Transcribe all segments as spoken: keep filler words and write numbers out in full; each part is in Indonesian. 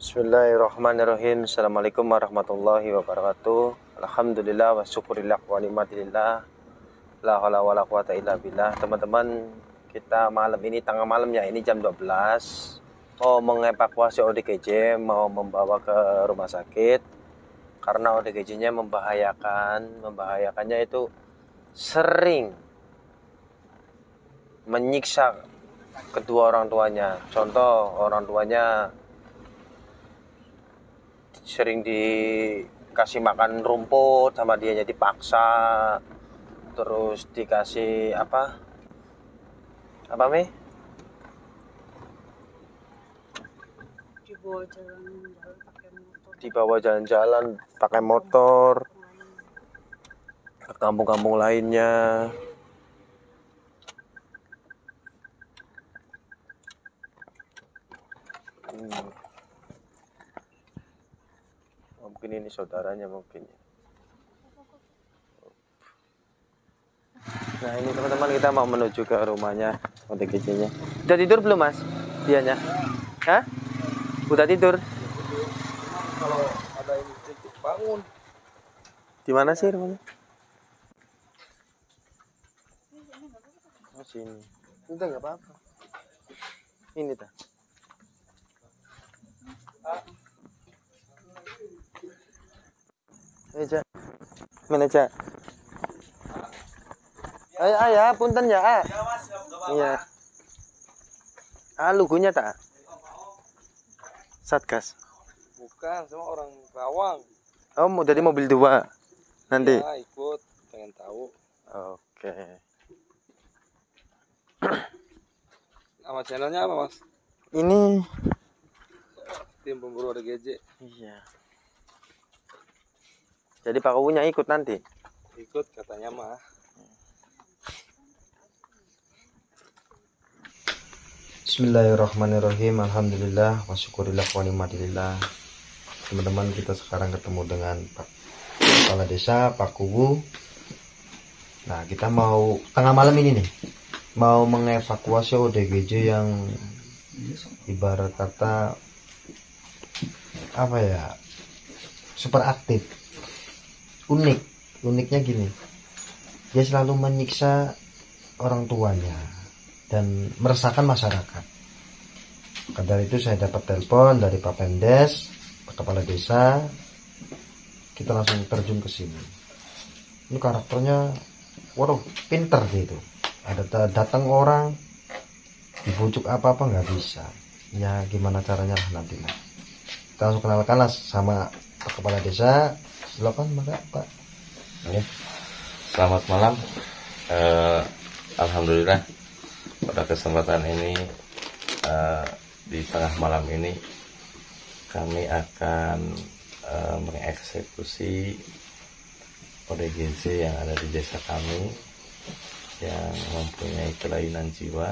Bismillahirrahmanirrahim. Assalamualaikum warahmatullahi wabarakatuh. Alhamdulillah wa syukurillah wa ni'matillah. La haula wala quwata illa billah. Teman-teman, kita malam ini tengah malam ya, ini jam dua belas. Mau mengevakuasi O D G J, mau membawa ke rumah sakit karena O D G J-nya membahayakan. Membahayakannya itu sering menyiksa kedua orang tuanya. Contoh, orang tuanya sering dikasih makan rumput sama dia, jadi paksa, terus dikasih apa apa mi dibawa jalan-jalan pakai motor, dibawa jalan-jalan pakai motor ke kampung-kampung lainnya. hmm. Mungkin ini saudaranya mungkin. Nah ini teman-teman, kita mau menuju ke rumahnya O D G J-nya. Udah tidur belum mas? Dianya? Hah? Udah tidur? Kalau ada ini titik bangun. Di mana sih rumahnya? Oh sini. Udah nggak apa-apa. Ini dah. Meja, meja. Ayo, ayo, punten ya. Iya, Mas, iya. Ah, lugunya tak? Satgas. Bukan, semua orang Rawang. Oh, mau jadi mobil dua nanti. Ya, ikut, pengen tahu. Oke. Nama channelnya apa, Mas? Ini tim pemburu O D G J. Iya. Jadi Pak Kubunya ikut nanti? Ikut katanya mah. Bismillahirrahmanirrahim. Alhamdulillah wa syukurillah wa ni'matillah. Teman-teman, kita sekarang ketemu dengan Pak Kepala Desa, Pak Kubu. Nah, kita mau tengah malam ini nih, mau mengevakuasi O D G J yang ibarat kata apa ya, super aktif. Unik, uniknya gini, dia selalu menyiksa orang tuanya dan meresahkan masyarakat. Maka dari itu saya dapat telepon dari Pak Pendes, Pak Kepala Desa. Kita langsung terjun ke sini. Ini karakternya, waduh, pinter dia itu. Ada datang orang, dibujuk apa-apa nggak bisa. Ya gimana caranya nanti lah. Kita langsung kenalkanlah sama Pak Kepala Desa. Silakan Pak. Ya. Selamat malam. Uh, Alhamdulillah pada kesempatan ini uh, di tengah malam ini kami akan uh, mengeksekusi O D G J yang ada di desa kami yang mempunyai kelainan jiwa.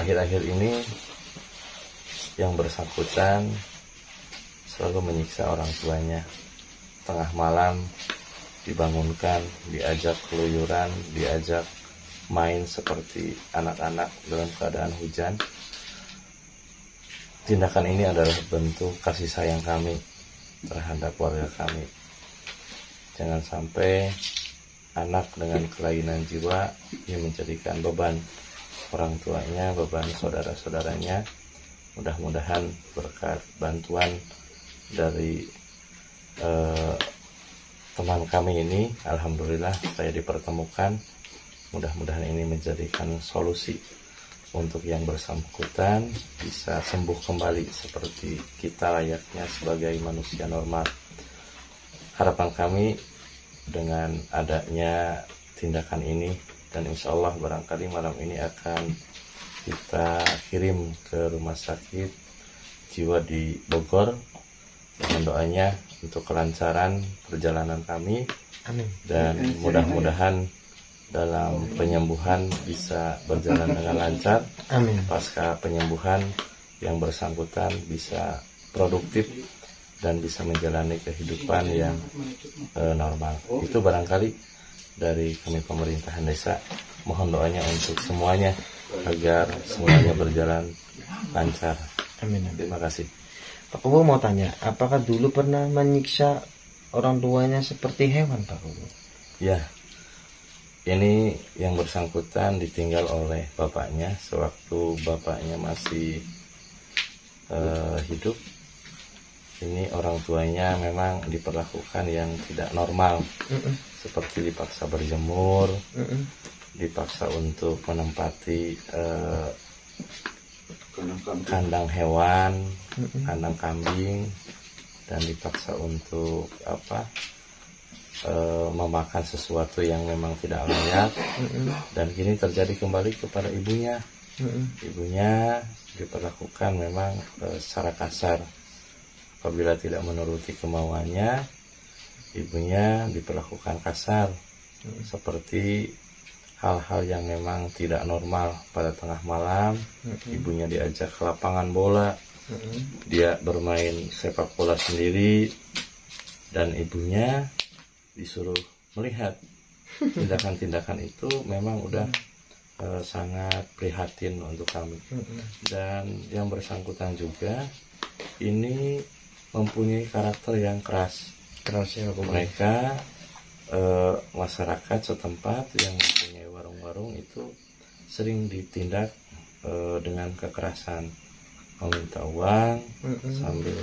Akhir-akhir ini yang bersangkutan selalu menyiksa orang tuanya. Tengah malam dibangunkan, diajak keluyuran, diajak main seperti anak-anak dalam keadaan hujan. Tindakan ini adalah bentuk kasih sayang kami terhadap keluarga kami. Jangan sampai anak dengan kelainan jiwa yang menjadikan beban orang tuanya, beban saudara-saudaranya. Mudah-mudahan berkat bantuan dari Uh, teman kami ini, alhamdulillah saya dipertemukan. Mudah-mudahan ini menjadikan solusi untuk yang bersangkutan bisa sembuh kembali seperti kita layaknya sebagai manusia normal. Harapan kami dengan adanya tindakan ini, dan insya Allah barangkali malam ini akan kita kirim ke rumah sakit jiwa di Bogor dengan doanya untuk kelancaran perjalanan kami. Amin. Dan mudah-mudahan dalam penyembuhan bisa berjalan dengan lancar. Amin. Pasca penyembuhan yang bersangkutan bisa produktif dan bisa menjalani kehidupan yang eh, normal. Itu barangkali dari kami pemerintahan desa. Mohon doanya untuk semuanya agar semuanya berjalan lancar. Amin. Terima kasih. Pak Kubu mau tanya, apakah dulu pernah menyiksa orang tuanya seperti hewan, Pak Kubu? Ya, ini yang bersangkutan ditinggal oleh bapaknya sewaktu bapaknya masih uh, hidup. Ini orang tuanya memang diperlakukan yang tidak normal, uh-uh. seperti dipaksa berjemur, uh-uh. dipaksa untuk menempati uh, kandang hewan, uh-uh. kandang kambing, dan dipaksa untuk apa uh, memakan sesuatu yang memang tidak layak, uh-uh. dan kini terjadi kembali kepada ibunya. Uh-uh. Ibunya diperlakukan memang uh, secara kasar. Apabila tidak menuruti kemauannya, ibunya diperlakukan kasar, hmm. seperti hal-hal yang memang tidak normal. Pada tengah malam, hmm. ibunya diajak ke lapangan bola, hmm. dia bermain sepak bola sendiri, dan ibunya disuruh melihat. Tindakan-tindakan itu memang udah hmm. eh, sangat prihatin untuk kami. Hmm. Dan yang bersangkutan juga, ini mempunyai karakter yang keras. Kerasnya mereka e, masyarakat setempat yang mempunyai warung-warung itu sering ditindak e, dengan kekerasan, meminta uang, mm-hmm. sambil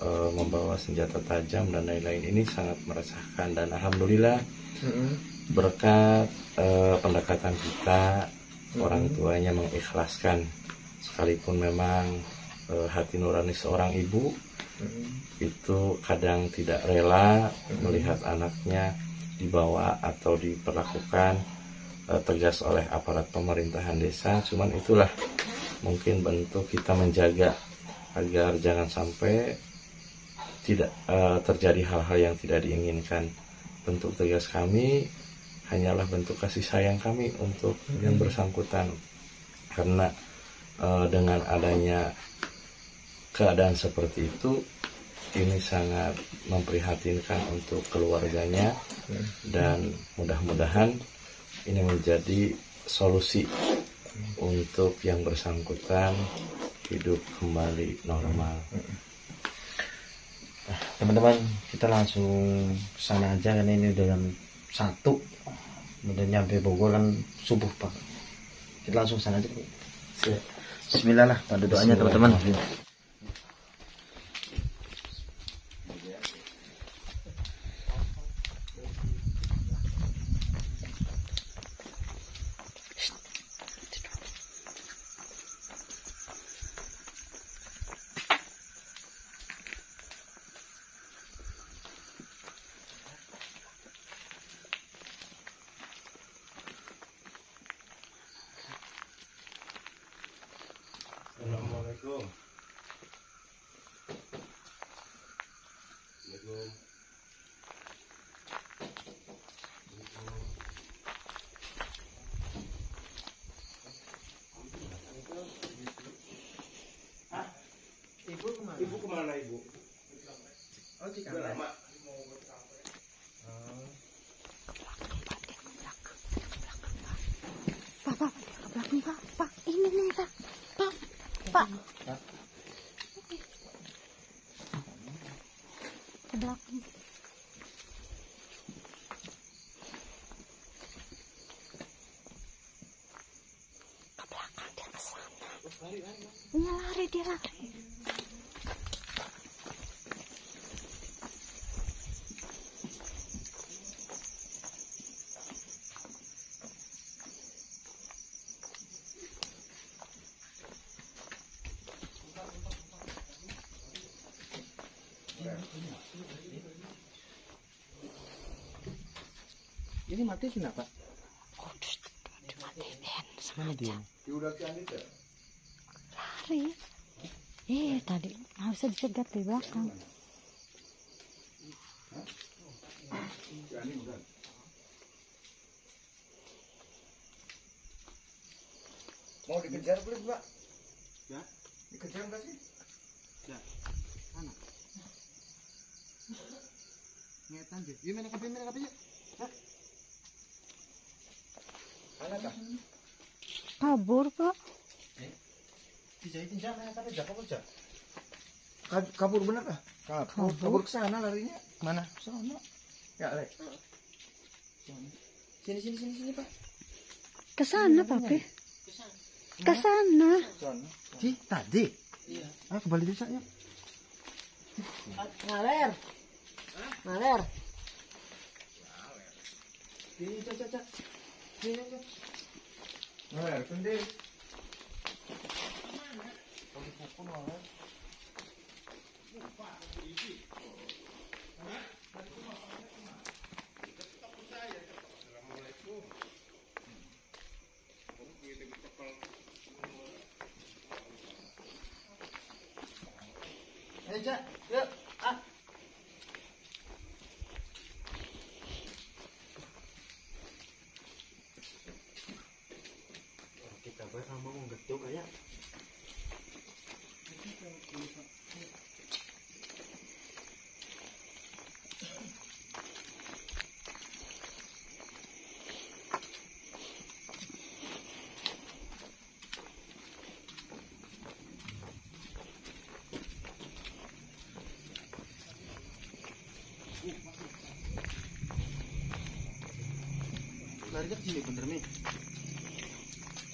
e, membawa senjata tajam dan lain-lain. Ini sangat meresahkan, dan alhamdulillah mm-hmm. berkat e, pendekatan kita, mm-hmm. orang tuanya mengikhlaskan, sekalipun memang e, hati nurani seorang ibu itu kadang tidak rela melihat anaknya dibawa atau diperlakukan uh, tegas oleh aparat pemerintahan desa. Cuman itulah mungkin bentuk kita menjaga agar jangan sampai tidak uh, terjadi hal-hal yang tidak diinginkan. Bentuk tegas kami hanyalah bentuk kasih sayang kami untuk yang bersangkutan, karena uh, dengan adanya keadaan seperti itu, ini sangat memprihatinkan untuk keluarganya, dan mudah-mudahan ini menjadi solusi untuk yang bersangkutan hidup kembali normal. Nah, teman-teman, kita langsung ke sana aja, karena ini udah jam satu, udah nyampe Bogor kan subuh, Pak. Kita langsung sana aja. Bismillah lah pada doanya, teman-teman. Assalamualaikum. Assalamualaikum. Hah? Ibu kemana? Ibu kemana ibu? Oh, di kamar. Pak, ke belakang. Ke belakang, dia ke sana. Dia lari, dia lari. Ini mati kenapa? Kudus dimatiin sengaja. Lari. Eh tadi harusnya dicegat di belakang. Mau dikejar belum, Pak? Ya. Dikejar nggak sih? Ya. Mana? Ngetan deh. Gimana kafe? Gimana kafe? Anakah? Kabur, Pak. Dijahitin jalan, katanya jago kerja. kabur bener ah? Kabur, kabur ke sana larinya. Mana? Sana. Ya, Le. Sini sini sini sini, Pak. Ke sana, Papi. Ke sana. Ke sana. Di tadi. Iya. Ah, kembali desa yuk. Ngaler. Hah? Ngaler. Sini, cak cak cak. Sini, cak. Ngaler, sendiri. Ayo, Cak, yuk, ah. Kita bersama menggetuk aja.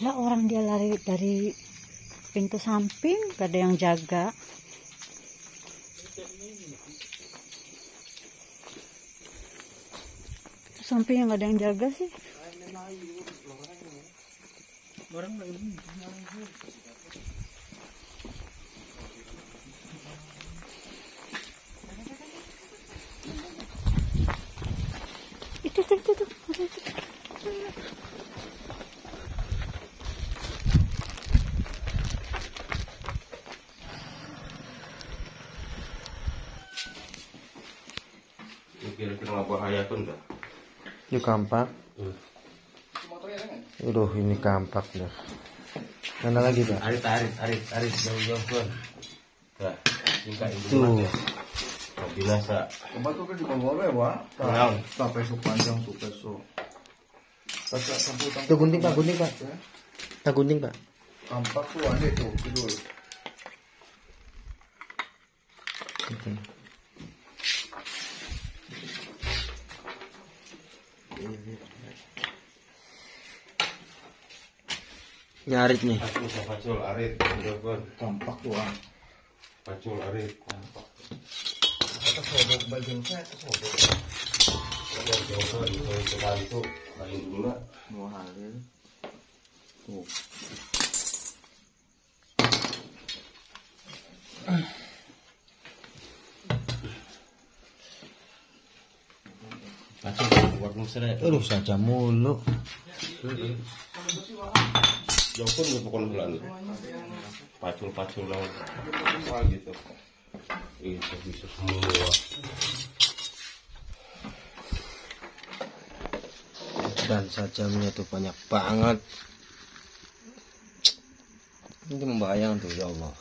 Ya orang dia lari dari pintu samping, gak ada yang jaga. Pintu samping yang gak ada yang jaga sih. Orang lagi itu itu itu itu. Kira-kira bahaya pun enggak? Ini kampak. Hmm. Aduh, ini kampak dah. Mana lagi, Pak? Arit, arit, arit, arit, jauh-jauh pun. Nah, tingkat itu. Biasa. Coba tuh ke Bogor ya, Pak. Sampai esok panjang, sampai esok. Tuh gunting, Pak, gunting, Pak. Kita gunting, Pak. Kampak tuh ada tuh, tidur. Gunting. Ini arit nih. Pacul arit, kampak tuh. Pacul arit, kampak. Tersobok bagian saya, tersobok. Tuh. Aduh, saja mulu. Jauh pun gue pukul bulan. Pacul-pacul lawan. Wah gitu. Ih, bisa semua. Dan sajamnya tuh banyak banget. Ini membayang tuh, ya Allah.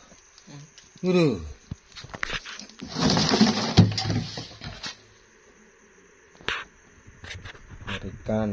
Aduh. Ikan.